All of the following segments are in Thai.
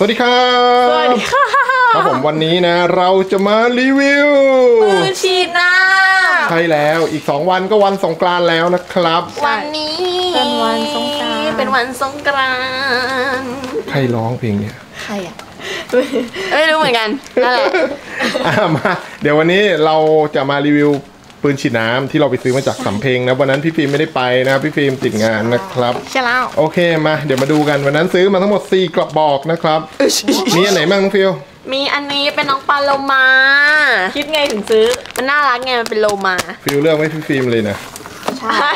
สวัสดีครับสวัสดีค่ะครับผมวันนี้นะเราจะมารีวิวปืนฉีดน้ำใช่แล้วอีก2วันก็วันสงกรานต์แล้วนะครับวันนี้เป็นวันสงกรานต์ใครร้องเพลงเนี่ยใครอ่ะไม่รู้เหมือนกันนั่นแหละมาเดี๋ยววันนี้เราจะมารีวิวปืนฉีดน้ำที่เราไปซื้อมาจากสำเพ็งนะวันนั้นพี่ฟิล์มไม่ได้ไปนะพี่ฟิล์มติดงานนะครับใช่แล้วโอเคมาเดี๋ยวมาดูกันวันนั้นซื้อมาทั้งหมด4กระบอกนะครับมีอันไหนบ้างน้องฟิลมีอันนี้เป็นน้องปลาโลมาคิดไงถึงซื้อมันน่ารักไงมันเป็นโลมาฟิลเลือกไว้พี่ฟิล์มเลยนะใช่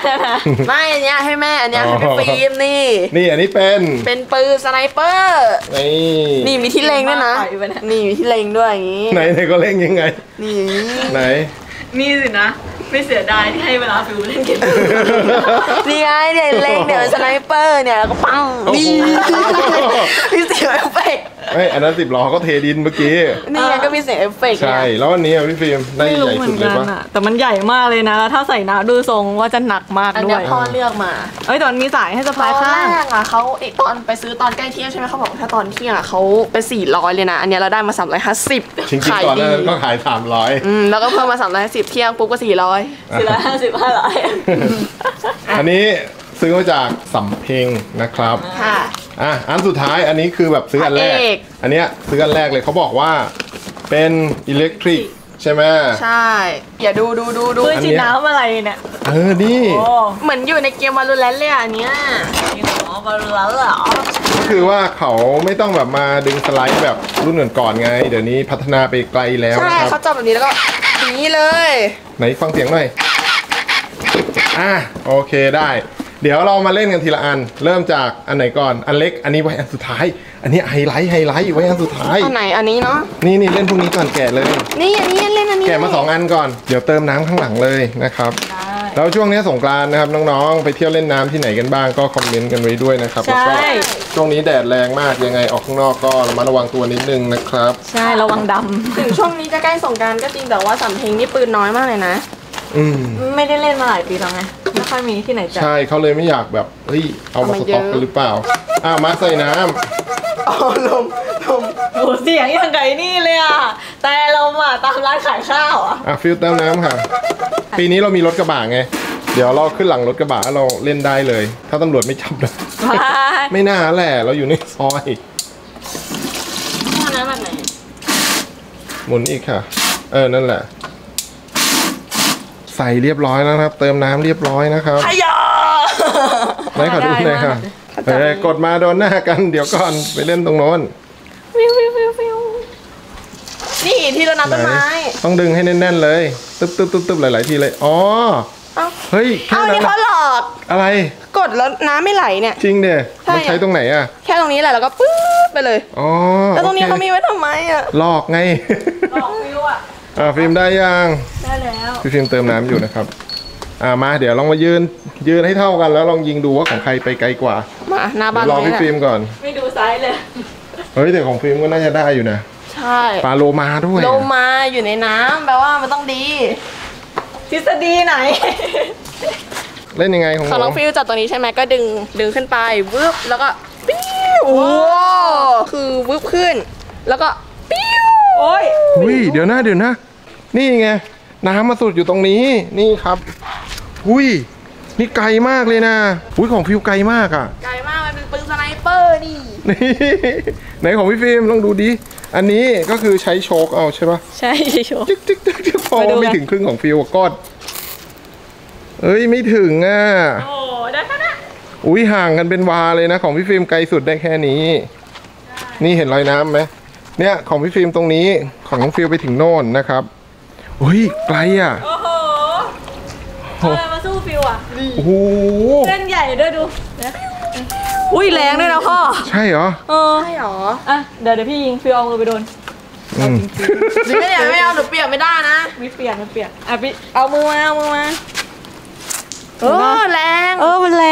ไม่อันนี้ให้แม่อันนี้ให้พี่ฟิล์มนี่นี่อันนี้เป็นปืนสไนเปอร์นี่มีที่เล็งด้วยนะนี่มีที่เล็งด้วยอย่างนี้ไหนก็เล็งยังไงนี่ไหนนี่สินะไม่เสียดายที่ให้เวลาฟิวเล่นเกมนี่ไงเนี่ยเล่นเนี่ยสไนเปอร์เนี่ยแล้วก็ปังนี่มีเสียงเอฟเฟกต์ไม่อันนั้น10 ล้อก็เทดินเมื่อกี้นี่ไงก็มีเสียงเอฟเฟกต์ใช่แล้วอันนี้พี่ฟิล์มได้ใหญ่สุดเลยปะแต่มันใหญ่มากเลยนะแล้วถ้าใส่น้ำดูทรงว่าจะหนักมากด้วยอันนี้พ่อเลือกมาเอ้ยตอนมีสายให้สะพายข้างแรกอะเขาตอนไปซื้อตอนใกล้เที่ยงใช่ไหมเขาบอกถ้าตอนเที่ยงอะเขาไป400เลยนะอันนี้เราได้มา350ขายดีก็ขาย300แล้วก็เพิ่มมา350เที่ยงปุ๊บก็400 450 500อันนี้ซื้อมาจากสำเพ็งนะครับค่ะอันสุดท้ายอันนี้คือแบบซื้ออันแรกอันเนี้ยซื้ออันแรกเลยเขาบอกว่าเป็นอิเล็กทริกใช่ไหมใช่อย่าดูปืนฉีดน้ำอะไรเนี่ยนี่เหมือนอยู่ในเกมวาลูแลนต์เลยอันเนี้ยอ๋อวาลูแลนต์เหรอก็คือว่าเขาไม่ต้องแบบมาดึงสไลด์แบบรุ่นก่อนไงเดี๋ยวนี้พัฒนาไปไกลแล้วใช่เขาจับแบบนี้แล้วก็นี้เลยไหนฟังเสียงหน่อยโอเคได้เดี๋ยวเรามาเล่นกันทีละอันเริ่มจากอันไหนก่อนอันเล็กอันนี้ไว้อันสุดท้ายอันนี้ไฮไลท์ไว้อันสุดท้ายอันไหนอันนี้เนาะนี่เล่นพวกนี้ก่อนแกะเลยนี่อันนี้เล่นอันนี้แกะมา2อันก่อนเดี๋ยวเติมน้ำข้างหลังเลยนะครับแล้วช่วงนี้สงกรานต์นะครับน้องๆไปเที่ยวเล่นน้ำที่ไหนกันบ้างก็คอมเมนต์กันไว้ด้วยนะครับแล้วก็ช่วงนี้แดดแรงมากยังไงออกข้างนอกก็ระมัดระวังตัวนิดนึงนะครับใช่ระวังดำถึงช่วงนี้จะใกล้สงกรานต์ก็จริงแต่ว่าสำเพ็งนี่ปืนน้อยมากเลยนะไม่ได้เล่นมาหลายปีแล้วไงไม่ค่อยมีที่ไหนจัดใช่เขาเลยไม่อยากแบบเฮ้ยเอามาสต็อกกันหรือเปล่ามาใส่น้ำเอาลมโอ้เสียงยังไงนี่เลยอ่ะแต่เรามาตามร้านขายข้าวอ่ะฟิลเติมน้ำค่ะปีนี้เรามีรถกระบะไงเดี๋ยวเราขึ้นหลังรถกระบะเราเล่นได้เลยถ้าตำรวจไม่จับนะไม่น่าแหละเราอยู่ในซอยน้ำแบบไหนหมุนอีกค่ะนั่นแหละใส่เรียบร้อยแล้วครับเติมน้ำเรียบร้อยนะครับขยะไหนขอดูหน่อยค่ะกดมาโดนหน้ากันเดี๋ยวก่อนไปเล่นตรงโน้นนี่ที่รดน้ำต้นไม้ต้องดึงให้แน่นๆเลยตึ๊บหลายๆทีเลยอ๋อเฮ้ยแค่นั้นเขาหลอกอะไรกดแล้วน้ำไม่ไหลเนี่ยจริงเด้อมันใช้ตรงไหนอ่ะแค่ตรงนี้แหละแล้วก็ปึ๊บไปเลยอ๋อแล้วตรงนี้เขามีไว้ทำไมอ่ะหลอกไงหลอกวิวอ่ะฟิล์มได้ยังได้แล้วพี่ฟิล์มเติมน้ำอยู่นะครับมาเดี๋ยวลองมายืนให้เท่ากันแล้วลองยิงดูว่าของใครไปไกลกว่ามาหน้าบ้านลองพี่ฟิล์มก่อนไม่ดูไซส์เลยเฮ้ยแต่ของฟิล์มก็น่าจะได้อยู่นะใช่ปลาโลมาด้วยโลมาอยู่ในน้ำแปลว่ามันต้องดีทฤษฎีไหนเล่นยังไงของน้องฟิล์มจับตัวนี้ใช่ไหมก็ดึงขึ้นไปวืบแล้วก็ปิ้วคือวืบขึ้นแล้วก็ปิ้วโอ้ยเดี๋ยวนะนี่ไงน้ำมาสุดอยู่ตรงนี้นี่ครับอุ้ยนี่ไกลมากเลยนะอุ้ยของฟิวไกลมากอ่ะไกลมากมันเป็นปืนสไนเปอร์นี่ไหนของพี่ฟิล์มลองดูดิอันนี้ก็คือใช้โชกเอาใช่ปะใช่โชกจิ๊กพอไม่ถึงครึ่งของฟิวก้อนเอ้ยไม่ถึงอ่ะโอ้ได้แค่นั้นอุ้ยห่างกันเป็นวาเลยนะของพี่ฟิล์มไกลสุดได้แค่นี้นี่เห็นรอยน้ำไหมเนี่ยของพี่ฟิล์มตรงนี้ของน้องฟิลไปถึงโน่นนะครับอุ้ยไกลอ่ะโอ้โหอะไรมาสู้ฟิลอ่ะโอ้โหเล่นใหญ่ด้วยดูอุ้ยแรงด้วยนะพ่อใช่เหรอใช่เหรออ่ะเดี๋ยวพี่ยิงฟิลเอามือไปโดนไม่เอาหนูเปียกไม่ได้นะไม่เปียกอ่ะพี่เอามือมาแรงมันแร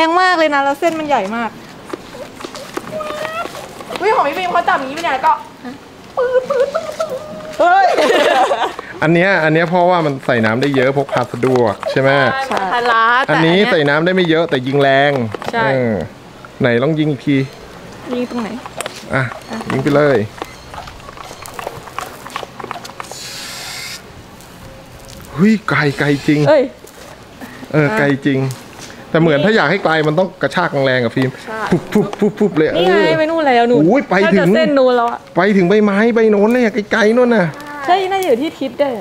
งมากเลยนะแล้วเส้นมันใหญ่มากอุ้ยของพี่ฟิล์มเขาจับอย่างนี้ไปไหนก็อันเนี้ยเพราะว่ามันใส่น้ำได้เยอะพกพาสะดวกใช่ไหมอันนี้ใส่น้ำได้ไม่เยอะแต่ยิงแรงใช่ไหนลองยิงอีกทียิงตรงไหน อ่ะยิงไปเลยหุ้ยไกลไกลจริงไกลจริงแต่เหมือนถ้าอยากให้ไกลมันต้องกระชากแรงกับฟิล์มปุ๊บเลยนี่ไงไปนู่นแล้วนู่นไปถึงเส้นนู่นแล้วไปถึงใบไม้ใบโน้นเนี่ยไกลๆนู่นน่ะใช่น่าอยู่ที่ทิศเด้อ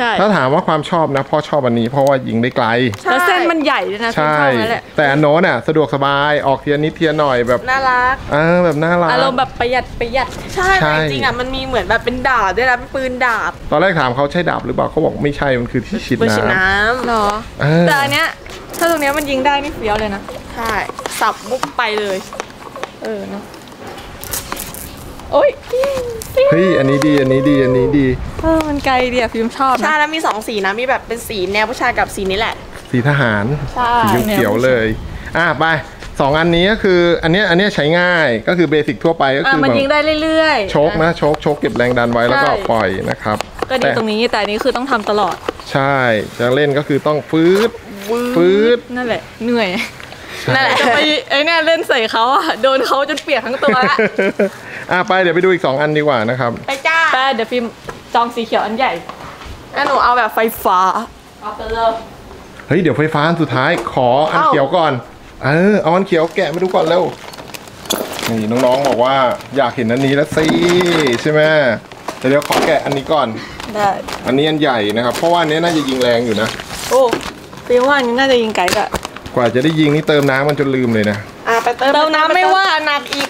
ใช่ถ้าถามว่าความชอบนะพ่อชอบอันนี้เพราะว่ายิงได้ไกลแล้วเส้นมันใหญ่ด้วยนะใช่แต่อันโน้นน่ะสะดวกสบายออกเทียนนิดเทียนหน่อยแบบน่ารักแบบน่ารักอารมณ์แบบประหยัดใช่จริงอ่ะมันมีเหมือนแบบเป็นดาบด้วยนะเป็นปืนดาบตอนแรกถามเขาใช่ดาบหรือเปล่าเขาบอกไม่ใช่มันคือที่ฉีดน้ำเหรอแต่อันเนี้ยถ้าตรงนี้มันยิงได้นี่เฟี้ยวเลยนะใช่สับมุกไปเลยเนาะโอ้ยเฮ้ยอันนี้ดีมันไกลดีอะฟิล์มชอบใช่แล้วมี2สีนะมีแบบเป็นสีแนวผู้ชายกับสีนี้แหละสีทหารสีเขียวเลยไป2อันนี้ก็คืออันนี้ใช้ง่ายก็คือเบสิกทั่วไปก็คือมันยิงได้เรื่อยๆโชกเก็บแรงดันไว้แล้วก็ปล่อยนะครับก็ดีตรงนี้แต่นี้คือต้องทำตลอดใช่จะเล่นก็คือต้องฟื้นนั่นแหละเหนื่อยนั่นแหละไปไอ้เนี่ยเล่นใส่เขาอ่ะโดนเขาจนเปียกทั้งตัวละไปเดี๋ยวไปดูอีก2อันดีกว่านะครับไปจ้าไปเดี๋ยวฟิล์มจองสีเขียวอันใหญ่แล้วหนูเอาแบบไฟฟ้าเอาไปเลยเฮ้ยเดี๋ยวไฟฟ้าอันสุดท้ายขออันเขียวก่อนเอาอันเขียวแกะมาดูก่อนเร็วนี่น้องๆบอกว่าอยากเห็นอันนี้แล้วสิใช่ไหมเดี๋ยวขอแกะอันนี้ก่อนได้อันนี้อันใหญ่นะครับเพราะว่าอันนี้น่าจะยิงแรงอยู่นะโอ้ฟิล์มว่าอันนี้น่าจะยิงไกลกว่าจะได้ยิงนี่เติมน้ำมันจนลืมเลยนะไปเติมน้ำไม่ว่าหนักอีก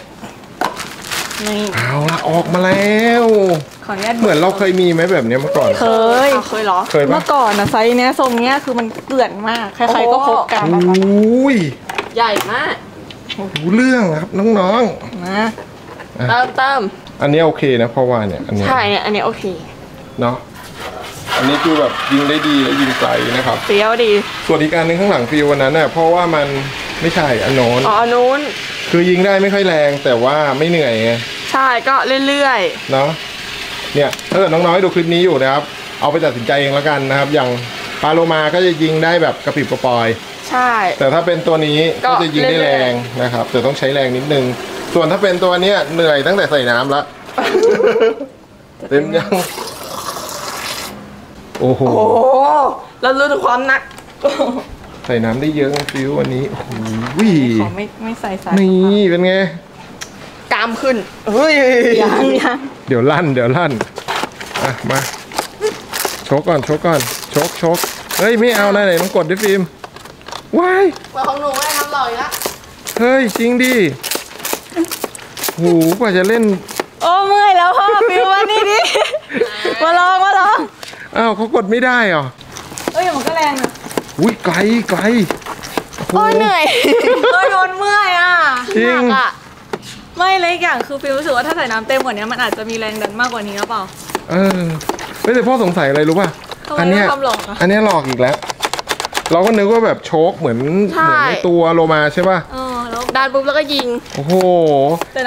เอาละออกมาแล้วเหมือนเราเคยมีไหมแบบนี้เมื่อก่อนเคยเหรอเมื่อก่อนนะไซส์เนี้ยทรงเนี้ยคือมันเกลื่อนมากใครๆก็พบกันอุ้ยใหญ่มากรู้เรื่องครับน้องๆนะเติมอันนี้โอเคนะเพราะว่าเนี่ยใช่อันนี้โอเคเนาะอันนี้คือแบบยิงได้ดีและยิงไกลนะครับเฟี้ยวดีส่วนอีกอันนึงข้างหลังฟิววันนั้นน่ะเพราะว่ามันไม่ใช่อันโน้นอันโน้นคือยิงได้ไม่ค่อยแรงแต่ว่าไม่เหนื่อยไงใช่ก็เรื่อยๆเนาะเนี่ยถ้าเกิดน้องๆดูคลิปนี้อยู่นะครับเอาไปตัดสินใจเองแล้วกันนะครับอย่างปาโลมาก็จะยิงได้แบบกระปิบกระปอยใช่แต่ถ้าเป็นตัวนี้ก็จะยิงได้แรงนะครับแต่ต้องใช้แรงนิดนึงส่วนถ้าเป็นตัวเนี้ยเหนื่อยตั้งแต่ใส่น้ำละเต็มยังโอ้โหแล้วรู้ถึงความหนักใส่น้ำได้เยอะนะฟิววันนี้โอ้โหไม่ใส่สายนี่เป็นไงกามขึ้นเฮ้ยยังเดี๋ยวลั่นอ่ะมาโชกก่อนเฮ้ยไม่เอานะไหนต้องกดด้วยฟิล์มว้ายของหนูไม่ได้ทำหล่ออยู่ละเฮ้ยจริงดิโหกว่าจะเล่นโอ้เมื่อยแล้วพ่อฟิววันนี้ดิมาลองอ้าวเขากดไม่ได้หรอเอ้ยมันก็แรงอ่ะอุ้ยไกลโอ้ยเหนื่อยโดนเมื่อยอ่ะจริงอ่ะไม่เลยอย่างคือฟิวรู้สึกว่าถ้าใส่น้ำเต็มกว่านี้มันอาจจะมีแรงดันมากกว่านี้หรือเปล่าไม่แต่พ่อสงสัยอะไรรู้ป่ะอันนี้หลอกอีกแล้วเราก็นึกว่าแบบโชกเหมือนในตัวโลมาใช่ป่ะดันปุ๊บแล้วก็ยิงโอ้โห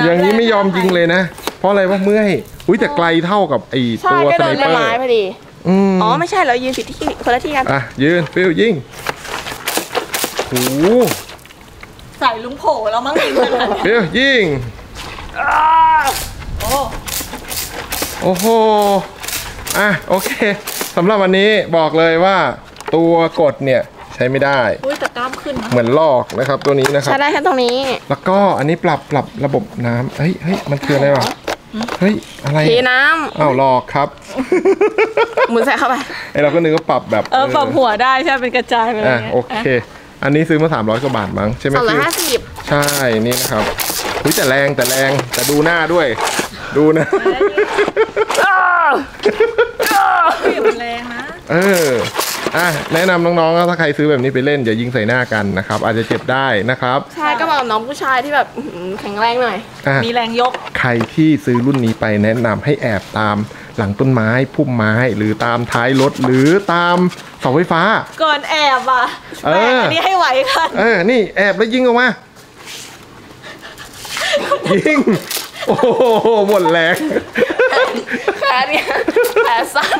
อย่างนี้ไม่ยอมยิงเลยนะเพราะอะไรว่าเมื่อยอุ้ยแต่ไกลเท่ากับไอตัวสไนเปอร์พอดีอ๋อไม่ใช่เรายืนผิดที่คนละที่กันยืนฟิวยิงโอ้ใส่ลุงโผล่แล้วมั้งฟิวยิงโอ้โหโอเคสำหรับวันนี้บอกเลยว่าตัวกดเนี่ยใช้ไม่ได้แต่กล้ามขึ้นเหมือนลอกนะครับตัวนี้นะครับใช้ได้แค่ตรงนี้แล้วก็อันนี้ปรับระบบน้ำเฮ้ยมันคืออะไรวะเฮ้ยอะไรเทน้ำอ้าวหลอกครับหมุนใส่เข้าไปเราก็นึกว่าปรับแบบปรับหัวได้ใช่เป็นกระจายไปเลยโอเคอันนี้ซื้อมา300 กว่าบาทมั้งใช่ไหม350ใช่นี่นะครับอุ้ยแต่แรงแต่ดูหน้าด้วยดูนะมันแรงนะแนะนำน้องๆถ้าใครซื้อแบบนี้ไปเล่นอย่ายิงใส่หน้ากันนะครับอาจจะเจ็บได้นะครับใช่ก็บอกน้องผู้ชายที่แบบแข็งแรงหน่อยมีแรงยกใครที่ซื้อรุ่นนี้ไปแนะนำให้แอบตามหลังต้นไม้พุ่มไม้หรือตามท้ายรถหรือตามเสาไฟฟ้าก่อนแอบอันนี้ให้ไหวกันนี่แอบแล้วยิงออกมายิงโอ้โหหมดแรงแผลเนี่ยแผลสั้น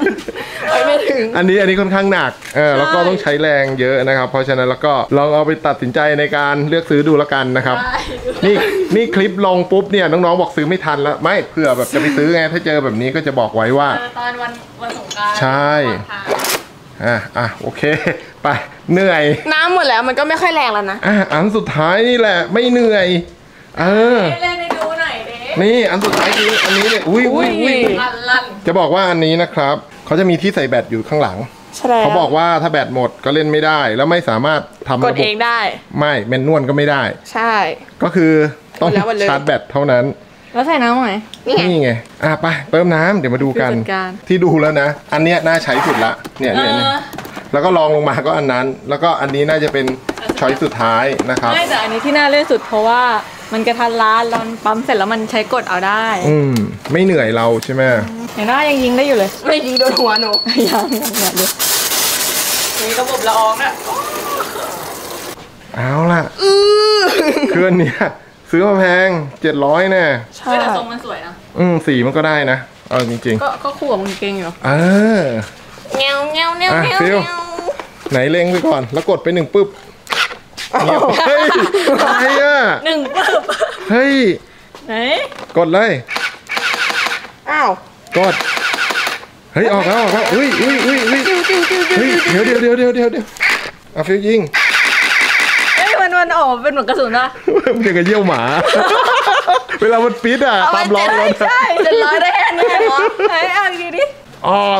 ไม่ถึงอันนี้ค่อนข้างหนักแล้วก็ต้องใช้แรงเยอะนะครับเพราะฉะนั้นแล้วก็ลองเอาไปตัดสินใจในการเลือกซื้อดูละกันนะครับนี่คลิปลงปุ๊บเนี่ยน้องๆบอกซื้อไม่ทันแล้วไม่เผื่อแบบจะไปซื้อไงถ้าเจอแบบนี้ก็จะบอกไว้ว่าตอนวันสงกรานต์ใช่อ่ะโอเคไปเหนื่อยน้ำหมดแล้วมันก็ไม่ค่อยแรงแล้วนะอันสุดท้ายนี่แหละไม่เหนื่อยเล่นให้ดูหน่อยดินี่อันสุดท้ายคืออันนี้เลยอุ้ยจะบอกว่าอันนี้นะครับเขาจะมีที่ใส่แบตอยู่ข้างหลังเขาบอกว่าถ้าแบตหมดก็เล่นไม่ได้แล้วไม่สามารถทำกดเองได้ไม่แมนนวลก็ไม่ได้ใช่ก็คือต้องชาร์จแบตเท่านั้นแล้วใส่น้ำไหมนี่ไงไปเติมน้ำเดี๋ยวมาดูกันที่ดูแล้วนะอันเนี้ยน่าใช้สุดละเนี่ยแล้วก็ลองลงมาก็อันนั้นแล้วก็อันนี้น่าจะเป็นช้อยสุดท้ายนะครับไม่แต่อันนี้ที่น่าเล่นสุดเพราะว่ามันกระทันรัดเราปั๊มเสร็จแล้วมันใช้กดเอาได้ไม่เหนื่อยเราใช่ไหมเห็นหน้ายังยิงได้อยู่เลยไม่ยิงโดนหัวหนูยังเลยมีระบบละอองน่ะเอาล่ะเครื่องเนี้ยซื้อมาแพง700แน่ใช่แต่ทรงมันสวยนะสีมันก็ได้นะเอาจริงๆก็คู่กับกางเกงอยู่เงี้ยวฟิวไหนเล็งไปก่อนแล้วกดไปหนึ่งปึ๊บเฮ้ยอะไรอ่ะหนึ่งปึ๊บเฮ้ยไหนกดเลยอ้าวกดเฮ้ยออกแล้วอุ้ยเดี๋ยวเอาฟิวยิงมันออกเป็นเหมือนกระสุนนะมันอย่างกับเยี่ยวหมาเวลามันปิดอ่ะความร้อนใช่จะร้อนได้แค่นี้เหรอไอ้เอาดีดิ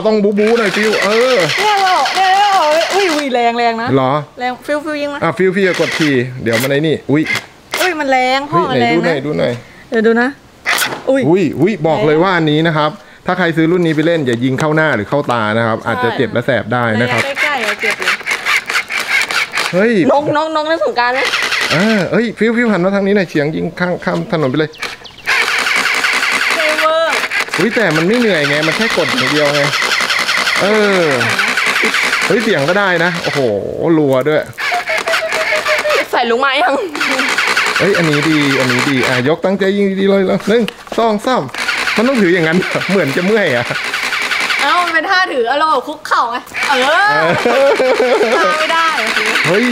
ต้องบูหน่อยฟิวเนี่ยเราอุ้ยแรงนะหรอแรงฟิวยิงมาฟิวจะกดทีเดี๋ยวมันไอ้นี่อุ้ยมันแรงพ่อแรงนะดูหน่อยเดี๋ยวดูนะอุ้ยบอกเลยว่าอันนี้นะครับถ้าใครซื้อรุ่นนี้ไปเล่นอย่ายิงเข้าหน้าหรือเข้าตานะครับอาจจะเจ็บและแสบได้นะครับใกล้ๆเจ็บเลยเฮ้ยน้องในสงกรานต์นะเฮ้ยฟิวหันมาทางนี้หน่อยเฉียงยิงข้ามถนนไปเลยเจ๋งเวอร์แต่มันไม่เหนื่อยไงมันแค่กดอย่างเดียวไงเฮ้ยเสียงก็ได้นะโอ้โหรัวด้วยใส่ลุงไม้ยังเฮ้ยอันนี้ดียกตั้งใจยิงดีเลยแล้ว1 2 3มันต้องถืออย่างนั้นเหมือนจะเมื่อยอ่ะมันเป็นท่าถืออโลคุกเข่าไงไม่ได้เฮ้ย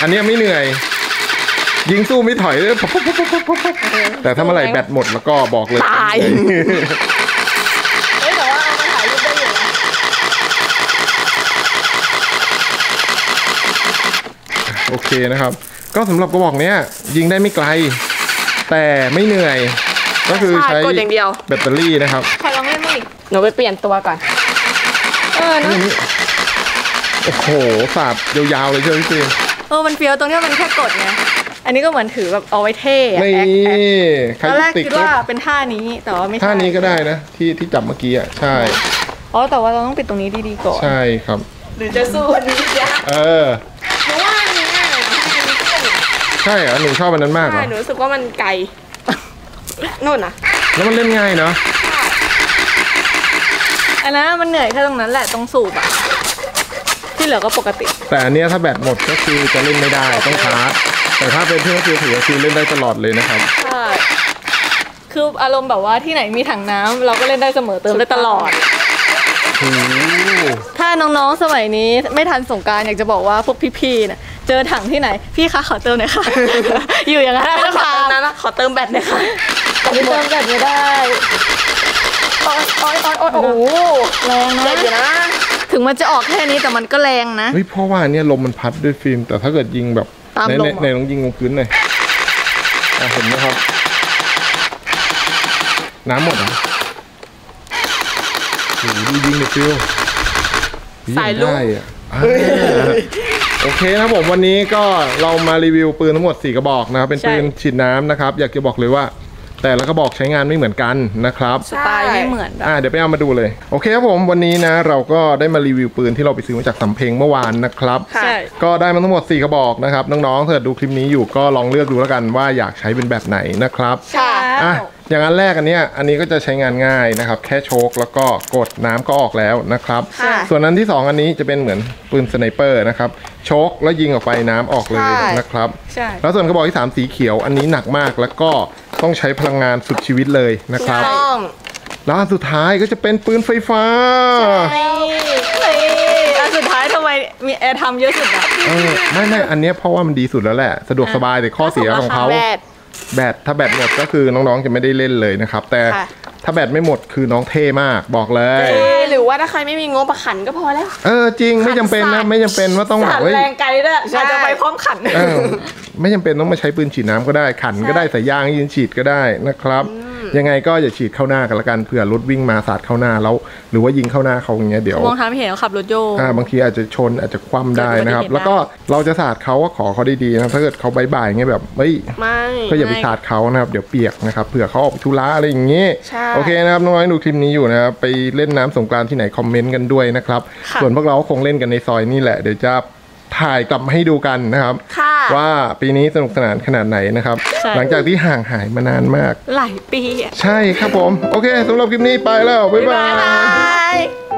อันนี้ไม่เหนื่อยยิงสู้ไม่ถอยเลยแต่ถ้าเมื่อไหร่แบตหมดแล้วก็บอกเลยตายแต่ว่ามันถ่ายรูปได้อยู่นะโอเคนะครับก็สำหรับกระบอกนี้ยิงได้ไม่ไกลแต่ไม่เหนื่อยก็คือใช้แบตเตอรี่นะครับหนูไปเปลี่ยนตัวก่อนนะโอ้โหสาบยาวๆเลยเชียวพี่มันเฟี้ยวตรงนี้มันแค่กดไงอันนี้ก็เหมือนถือแบบเอาไว้เท่นี่ตอนแรกคิดว่าเป็นท่านี้แต่ว่าไม่ท่านี้ก็ได้นะที่จับเมื่อกี้ใช่แต่ว่าเราต้องปิดตรงนี้ดีๆก่อนใช่ครับหรือจะสู้อันนี้ยากหนูว่าอันนี้ง่ายใช่เหรอหนูชอบอันนั้นมากใช่หนูรู้สึกว่ามันไกลนู่นนะแล้วมันเล่นง่ายเนาะอันนั้นมันเหนื่อยแค่ตรงนั้นแหละตรงสูบที่เหลือก็ปกติแต่อันนี้ถ้าแบตหมดก็คือจะเล่นไม่ได้ต้องชาร์จแต่ถ้าเป็นเพื่อนถือคือเล่นได้ตลอดเลยนะครับใช่คืออารมณ์แบบว่าที่ไหนมีถังน้ำเราก็เล่นได้เสมอเติมได้ตลอดถ้าน้องๆสมัยนี้ไม่ทันสงกรานต์อยากจะบอกว่าพวกพี่ๆนะเจอถังที่ไหนพี่คะขอเติมหน่อยค่ะอยู่อย่างนั้นนะคะขอเติมแบตหน่อยค่ะเติมแบตไม่ได้โอ้โหแรงนะถึงมันจะออกแค่นี้แต่มันก็แรงนะเพราะว่าเนี่ยลมมันพัดด้วยฟิล์มแต่ถ้าเกิดยิงแบบในลองยิงลงพื้นหน่อยเห็นไหมครับน้ำหมดอ่ะโอ้โหดูยิงเลยฟิลสายลูกโอเคนะผมวันนี้ก็เรามารีวิวปืนทั้งหมด4กระบอกนะครับเป็นปืนฉีดน้ำนะครับอยากจะบอกเลยว่าแต่ละกระบอกใช้งานไม่เหมือนกันนะครับสไตล์ไม่เหมือนเดี๋ยวไปเอามาดูเลยโอเคครับผมวันนี้นะเราก็ได้มารีวิวปืนที่เราไปซื้อมาจากสำเพ็งเมื่อวานนะครับก็ได้มาทั้งหมด4กระบอกนะครับน้องๆถ้าดูคลิปนี้อยู่ก็ลองเลือกดูแล้วกันว่าอยากใช้เป็นแบบไหนนะครับใช่อย่างอันแรกอันนี้ก็จะใช้งานง่ายนะครับแค่โชกแล้วก็กดน้ำก็ออกแล้วนะครับส่วนนั้นที่2อันนี้จะเป็นเหมือนปืนสไนเปอร์นะครับโชกแล้วยิงออกไปน้ำออกเลยนะครับแล้วส่วนกระบอกที่3สีเขียวอันนี้หนักมากแล้วก็ต้องใช้พลังงานสุดชีวิตเลยนะครับแล้วอันสุดท้ายก็จะเป็นปืนไฟฟ้า แอร์ทำเยอะสุดอะไม่อันนี้เพราะว่ามันดีสุดแล้วแหละสะดวกสบายแต่ข้อเสียของเขาถ้าแบตหมดก็คือน้องๆจะไม่ได้เล่นเลยนะครับแต่ถ้าแบตไม่หมดคือน้องเท่มากบอกเลยหรือว่าถ้าใครไม่มีงบประขันก็พอแล้วจริงไม่จำเป็นนะไม่จำเป็นว่าต้องแบบแรงไกลด้วยอาจจะไปพร้อมขันไม่จำเป็นต้องมาใช้ปืนฉีดน้ำก็ได้ขันก็ได้สายยางยืนฉีดก็ได้นะครับยังไงก็อย่าฉีดเข้าหน้ากันละกันเผื่อรถวิ่งมาสาดเข้าหน้าแล้วหรือว่ายิงเข้าหน้าเขาอย่างเงี้ยเดี๋ยวมองทางไม่เห็นขับรถโยกบางทีอาจจะชนอาจจะคว่ำได้นะครับแล้วก็เราจะสาดเขาก็ขอเขาดีๆนะถ้าเกิดเขาบ่ายๆเงี้ยแบบเฮ้ยก็อย่าไปสาดเขานะครับเดี๋ยวเปียกนะครับเผื่อเขาออกธุระอะไรอย่างเงี้ยโอเคนะครับน้องๆดูคลิปนี้อยู่นะครับไปเล่นน้ำสงกรานต์ที่ไหนคอมเมนต์กันด้วยนะครับส่วนพวกเราคงเล่นกันในซอยนี่แหละเดี๋ยวจะถ่ายกลับมาให้ดูกันนะครับว่าปีนี้สนุกสนานขนาดไหนนะครับหลังจากที่ห่างหายมานานมากหลายปีใช่ครับผมโอเคสำหรับคลิปนี้ไปแล้วบ๊ายบาย